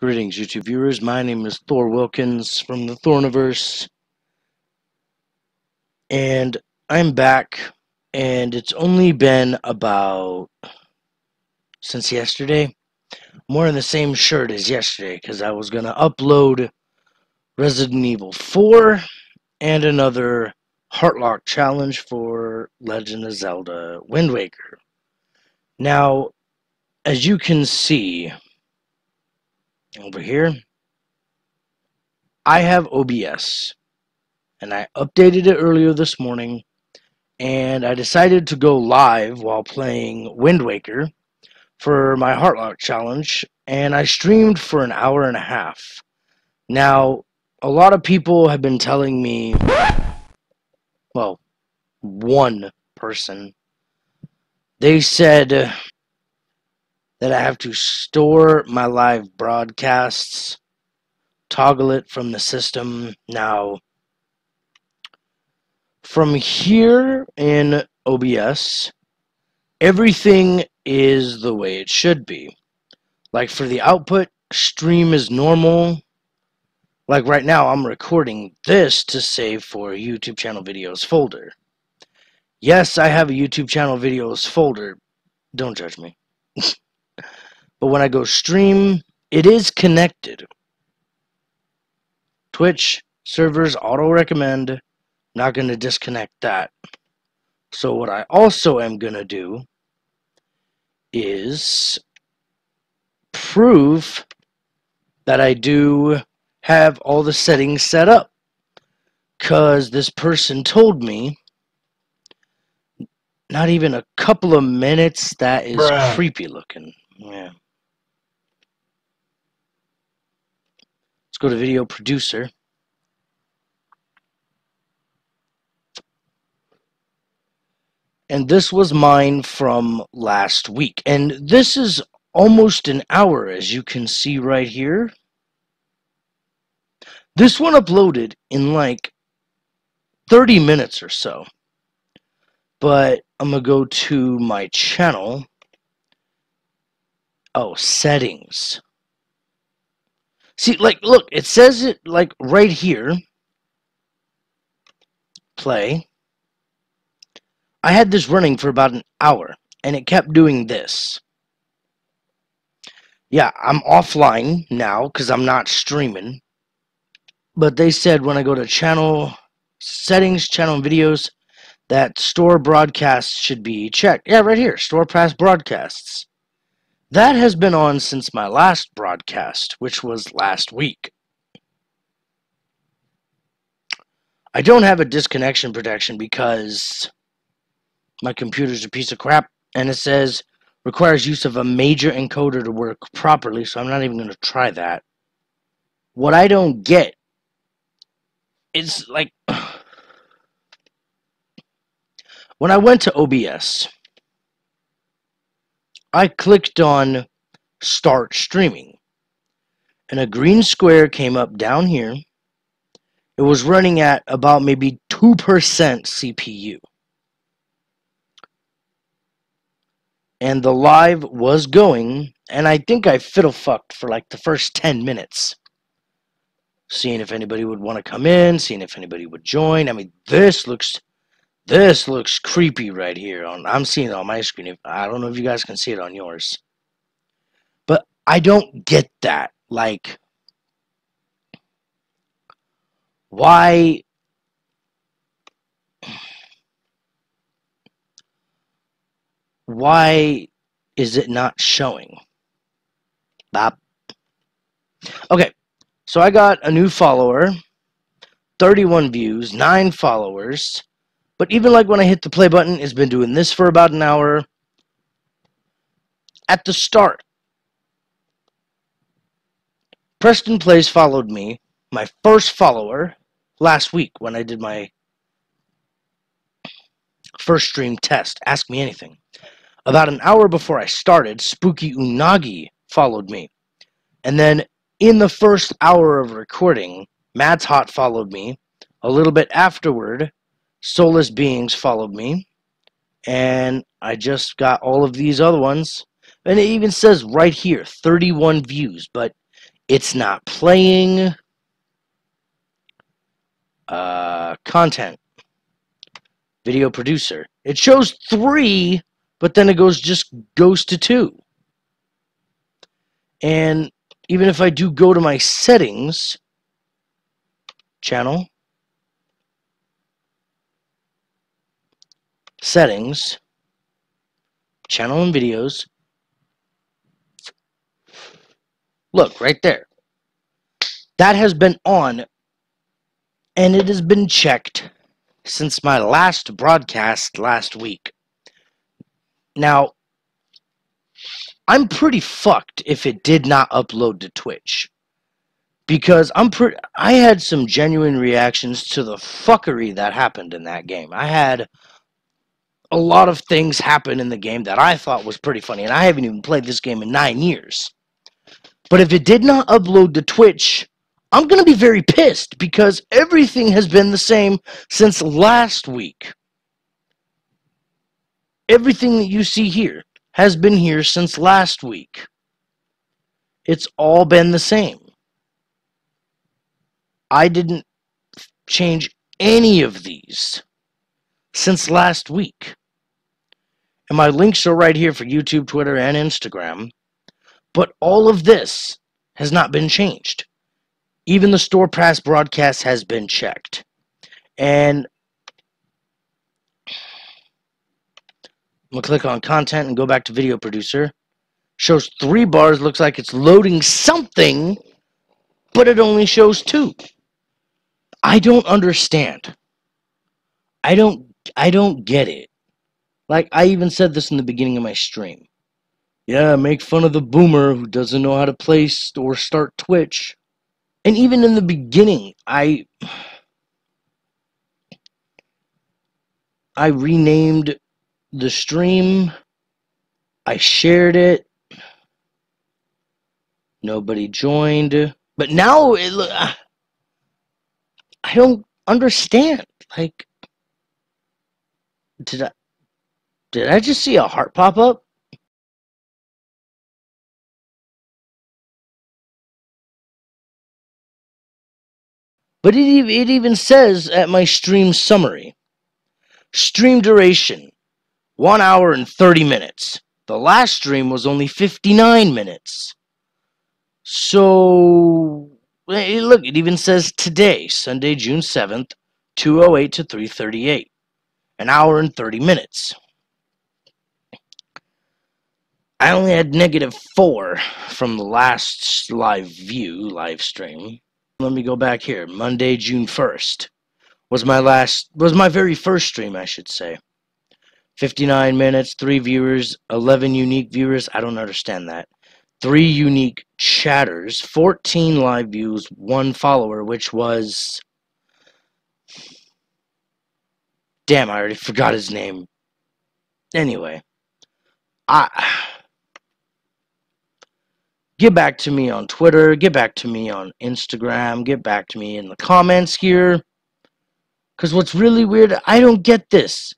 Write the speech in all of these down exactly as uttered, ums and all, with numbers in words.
Greetings, YouTube viewers. My name is Thor Wilkins from the Thorniverse, and I'm back, and it's only been about, since yesterday, I'm wearing the same shirt as yesterday, because I was going to upload Resident Evil four and another Heartlock challenge for Legend of Zelda Wind Waker. Now, as you can see over here, I have O B S, and I updated it earlier this morning, and I decided to go live while playing Wind Waker for my Heartlock challenge, and I streamed for an hour and a half. Now, a lot of people have been telling me, well, one person, they said that I have to store my live broadcasts, toggle it from the system. Now, from here in O B S, everything is the way it should be. Like for the output, stream is normal. Like right now, I'm recording this to save for YouTube channel videos folder. Yes, I have a YouTube channel videos folder. Don't judge me. But when I go stream, it is connected. Twitch servers auto recommend. Not going to disconnect that. So what I also am going to do is prove that I do have all the settings set up, because this person told me not even a couple of minutes. That is Bruh. creepy looking. Yeah. Let's go to video producer. And this was mine from last week. And this is almost an hour, as you can see right here. This one uploaded in like thirty minutes or so. But I'm going to go to my channel. Oh, settings. See, like, look, it says it, like, right here. Play. I had this running for about an hour, and it kept doing this. Yeah, I'm offline now, because I'm not streaming. But they said when I go to channel settings, channel videos, that store broadcasts should be checked. Yeah, right here, store past broadcasts. That has been on since my last broadcast, which was last week. I don't have a disconnection protection because my computer's a piece of crap, and it says requires use of a major encoder to work properly, so I'm not even going to try that. What I don't get is, like, when I went to O B S, I clicked on start streaming, and a green square came up down here. It was running at about maybe two percent C P U, and the live was going, and I think I fiddle fucked for like the first ten minutes, seeing if anybody would want to come in, seeing if anybody would join. I mean, this looks This looks creepy right here. On I'm seeing it on my screen. I don't know if you guys can see it on yours. But I don't get that. Like, why? Why is it not showing? Bop. Okay. So I got a new follower. thirty-one views. nine followers. But even like when I hit the play button, it's been doing this for about an hour. At the start, Preston Plays followed me, my first follower, last week when I did my first stream test. Ask me anything. About an hour before I started, Spooky Unagi followed me. And then in the first hour of recording, Mad's Hot followed me. A little bit afterward, Soulless Beings followed me, and I just got all of these other ones, and it even says right here, thirty-one views, but It's not playing. Uh, content. Video producer. It shows three, but then it goes just goes to two. And even if I do go to my settings, channel, settings, channel and videos, look right there. That has been on, and it has been checked since my last broadcast last week. Now, I'm pretty fucked if it did not upload to Twitch, because I'm pretty. I had some genuine reactions to the fuckery that happened in that game. I had a lot of things happen in the game that I thought was pretty funny, and I haven't even played this game in nine years. But if it did not upload to Twitch, I'm going to be very pissed, because everything has been the same since last week. Everything that you see here has been here since last week. It's all been the same. I didn't change any of these since last week. And my links are right here for YouTube, Twitter, and Instagram. But all of this has not been changed. Even the store pass broadcast has been checked. And I'm going to click on content and go back to video producer. Shows three bars. Looks like it's loading something, but it only shows two. I don't understand. I don't, I don't get it. Like, I even said this in the beginning of my stream. Yeah, make fun of the boomer who doesn't know how to play or start Twitch. And even in the beginning, I I renamed the stream. I shared it. Nobody joined. But now, it, I don't understand. Like, did I, did I just see a heart pop up? But it, it even says at my stream summary, stream duration, one hour and thirty minutes. The last stream was only fifty-nine minutes. So, hey, look, it even says today, Sunday, June seventh, two oh eight to three thirty-eight, an hour and thirty minutes. I only had negative four from the last live view, live stream. Let me go back here. Monday, June first was my last, was my very first stream, I should say. fifty-nine minutes, three viewers, eleven unique viewers. I don't understand that. Three unique chatters, fourteen live views, one follower, which was, damn, I already forgot his name. Anyway, I... Get back to me on Twitter. Get back to me on Instagram. Get back to me in the comments here. Because what's really weird, I don't get this.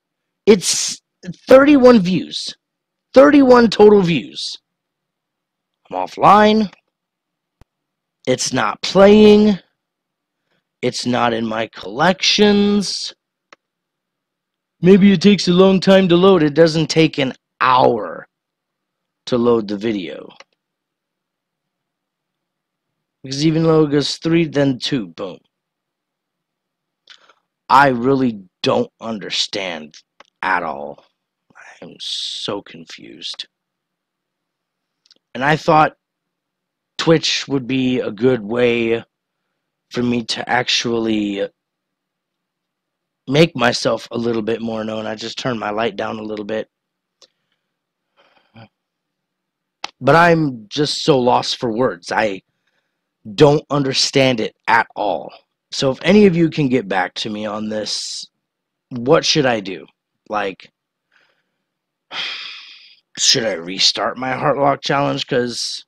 It's thirty-one views. thirty-one total views. I'm offline. It's not playing. It's not in my collections. Maybe it takes a long time to load. It doesn't take an hour to load the video. Because even though it goes three, then two, boom. I really don't understand at all. I am so confused. And I thought Twitch would be a good way for me to actually make myself a little bit more known. I just turned my light down a little bit. But I'm just so lost for words. I don't understand it at all. So if any of you can get back to me on this, what should I do? Like, should I restart my Heartlock challenge? Because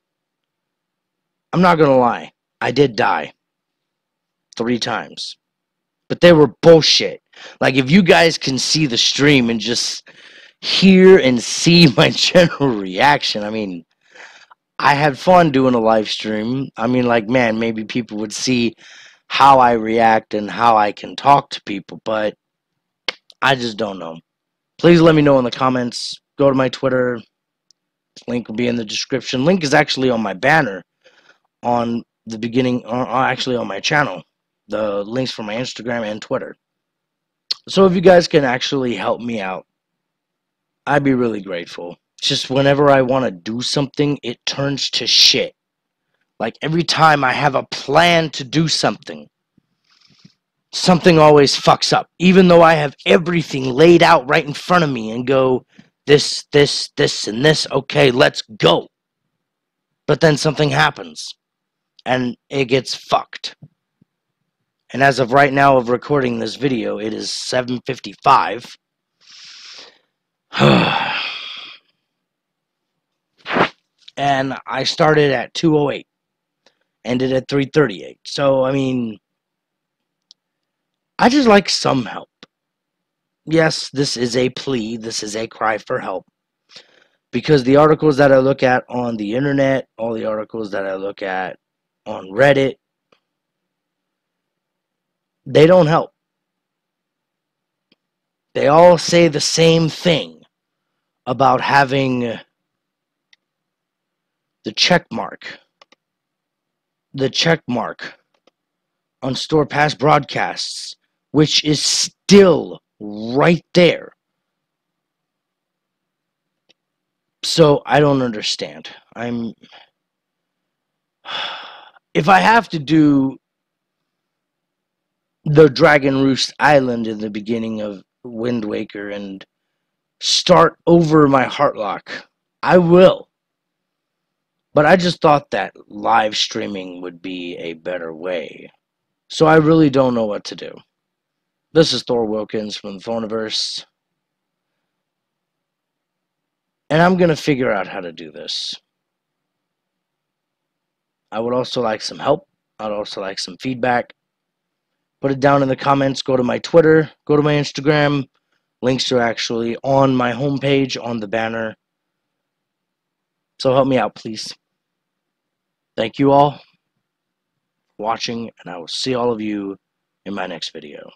I'm not gonna lie, I did die three times, but they were bullshit. Like, if you guys can see the stream and just hear and see my general reaction, I mean, I had fun doing a live stream. I mean, like, man, maybe people would see how I react and how I can talk to people, but I just don't know. Please let me know in the comments. Go to my Twitter. Link will be in the description. Link is actually on my banner on the beginning, or actually on my channel. The links for my Instagram and Twitter. So if you guys can actually help me out, I'd be really grateful. It's just whenever I want to do something, it turns to shit. Like every time I have a plan to do something, something always fucks up. Even though I have everything laid out right in front of me and go, this, this, this, and this, okay, let's go. But then something happens, and it gets fucked. And as of right now of recording this video, it is seven fifty-five. And I started at two oh eight, ended at three thirty-eight. So, I mean, I just like some help. Yes, this is a plea, this is a cry for help. Because the articles that I look at on the internet, all the articles that I look at on Reddit, they don't help. They all say the same thing about having the check mark, the check mark on Store Pass broadcasts, which is still right there. So I don't understand. I'm, if I have to do the Dragon Roost Island in the beginning of Wind Waker and start over my Heartlock, I will. But I just thought that live streaming would be a better way. So I really don't know what to do. This is Thor Wilkins from the Thorniverse. And I'm going to figure out how to do this. I would also like some help. I'd also like some feedback. Put it down in the comments. Go to my Twitter. Go to my Instagram. Links are actually on my homepage, on the banner. So help me out, please. Thank you all for watching, and I will see all of you in my next video.